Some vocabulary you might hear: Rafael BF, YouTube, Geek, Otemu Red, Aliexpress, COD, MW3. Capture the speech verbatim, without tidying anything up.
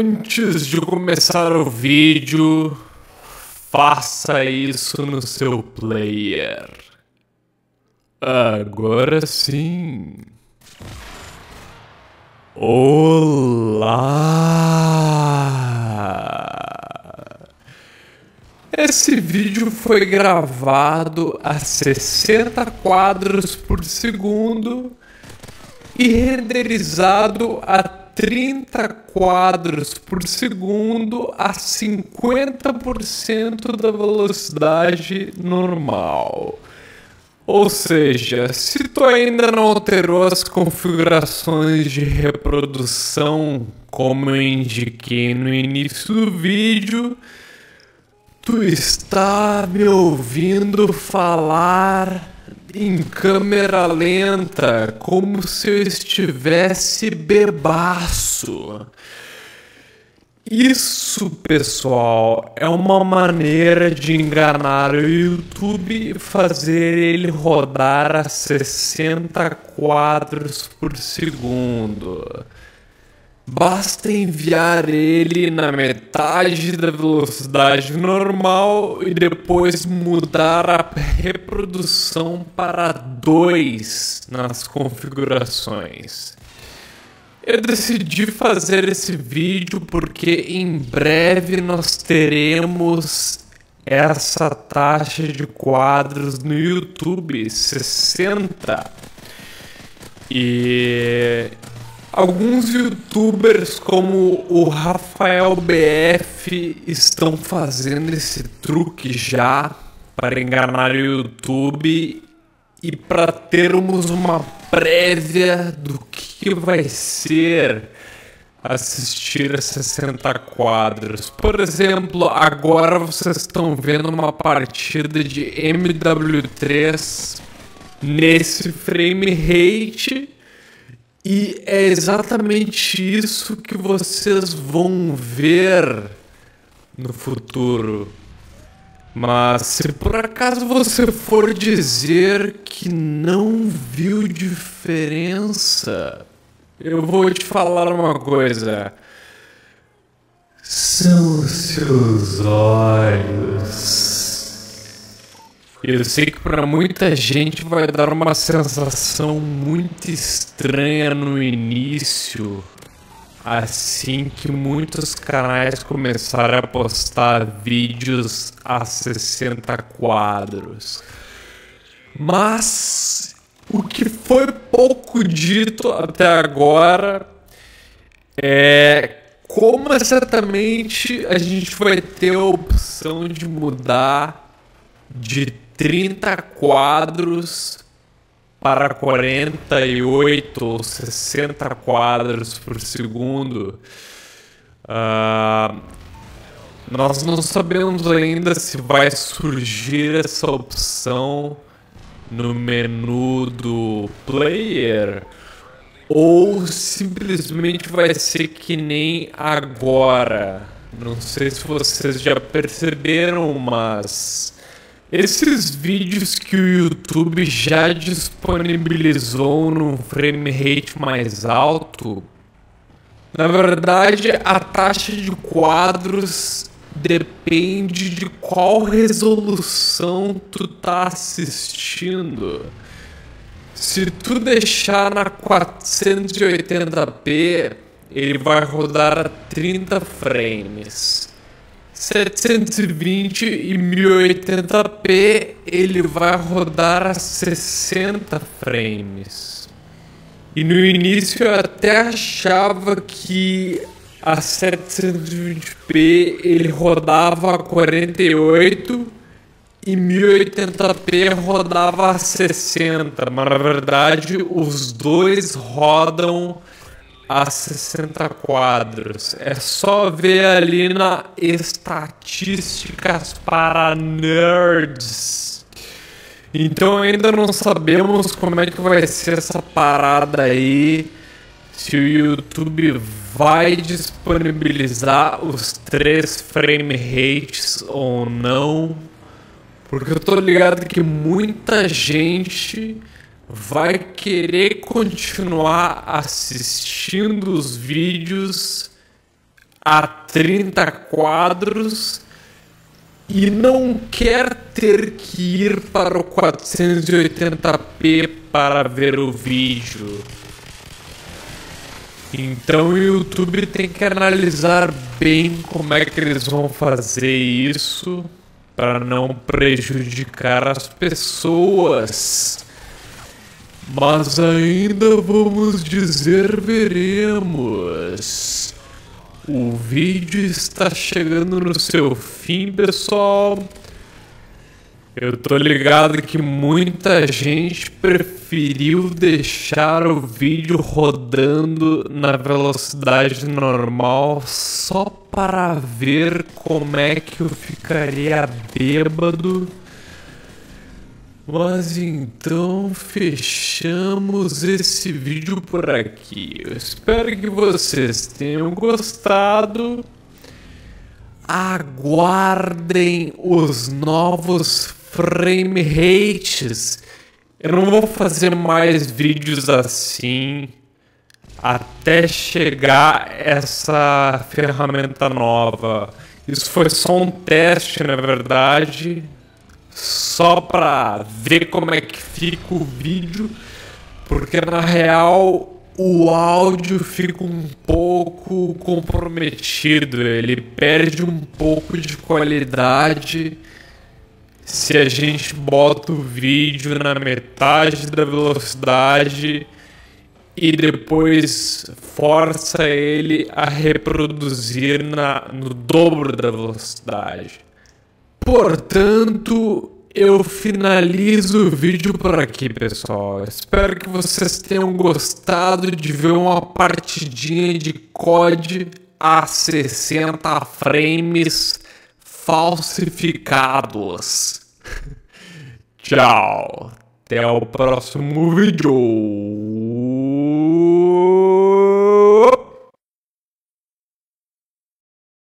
Antes de começar o vídeo, faça isso no seu player. Agora sim. Olá! Esse vídeo foi gravado a sessenta quadros por segundo e renderizado a trinta quadros por segundo a cinquenta por cento da velocidade normal. Ou seja, se tu ainda não alterou as configurações de reprodução, como eu indiquei no início do vídeo, tu está me ouvindo falar em câmera lenta, como se eu estivesse bebaço. Isso, pessoal, é uma maneira de enganar o YouTube e fazer ele rodar a sessenta quadros por segundo. Basta enviar ele na metade da velocidade normal e depois mudar a reprodução para dois nas configurações. Eu decidi fazer esse vídeo porque em breve nós teremos essa taxa de quadros no YouTube, sessenta. E alguns youtubers como o Rafael B F estão fazendo esse truque já para enganar o YouTube e para termos uma prévia do que que vai ser assistir a sessenta quadros. Por exemplo, agora vocês estão vendo uma partida de M W três nesse frame rate, e é exatamente isso que vocês vão ver no futuro. Mas se por acaso você for dizer que não viu diferença, eu vou te falar uma coisa. São os seus olhos. Eu sei que para muita gente vai dar uma sensação muito estranha no início, assim que muitos canais começaram a postar vídeos a sessenta quadros. Mas o que foi pouco dito até agora é como exatamente a gente vai ter a opção de mudar de trinta quadros para quarenta e oito ou sessenta quadros por segundo. Uh, nós não sabemos ainda se vai surgir essa opção no menu do player ou simplesmente vai ser que nem agora. Não sei se vocês já perceberam, mas esses vídeos que o YouTube já disponibilizou num frame rate mais alto, na verdade a taxa de quadros depende de qual resolução tu tá assistindo. Se tu deixar na quatrocentos e oitenta p, ele vai rodar a trinta frames. setecentos e vinte e mil e oitenta p ele vai rodar a sessenta frames. E no início eu até achava que a setecentos e vinte p ele rodava a quarenta e oito e mil e oitenta p rodava a sessenta, mas na verdade os dois rodam a sessenta quadros. É só ver ali na estatísticas para nerds. Então ainda não sabemos como é que vai ser essa parada aí, se o YouTube vai disponibilizar os três frame rates ou não, porque eu tô ligado que muita gente vai querer continuar assistindo os vídeos a trinta quadros e não quer ter que ir para o quatrocentos e oitenta p para ver o vídeo. Então o YouTube tem que analisar bem como é que eles vão fazer isso para não prejudicar as pessoas. Mas ainda vamos dizer veremos. O vídeo está chegando no seu fim, pessoal. Eu tô ligado que muita gente preferiu deixar o vídeo rodando na velocidade normal só para ver como é que eu ficaria bêbado. Mas então fechamos esse vídeo por aqui. Eu espero que vocês tenham gostado. Aguardem os novos frame rates. Eu não vou fazer mais vídeos assim até chegar essa ferramenta nova. Isso foi só um teste, na verdade, só para ver como é que fica o vídeo, porque na real o áudio fica um pouco comprometido, ele perde um pouco de qualidade se a gente bota o vídeo na metade da velocidade e depois força ele a reproduzir na, no dobro da velocidade. Portanto, eu finalizo o vídeo por aqui, pessoal. Espero que vocês tenham gostado de ver uma partidinha de C O D a sessenta frames falsificados. Tchau, até o próximo vídeo.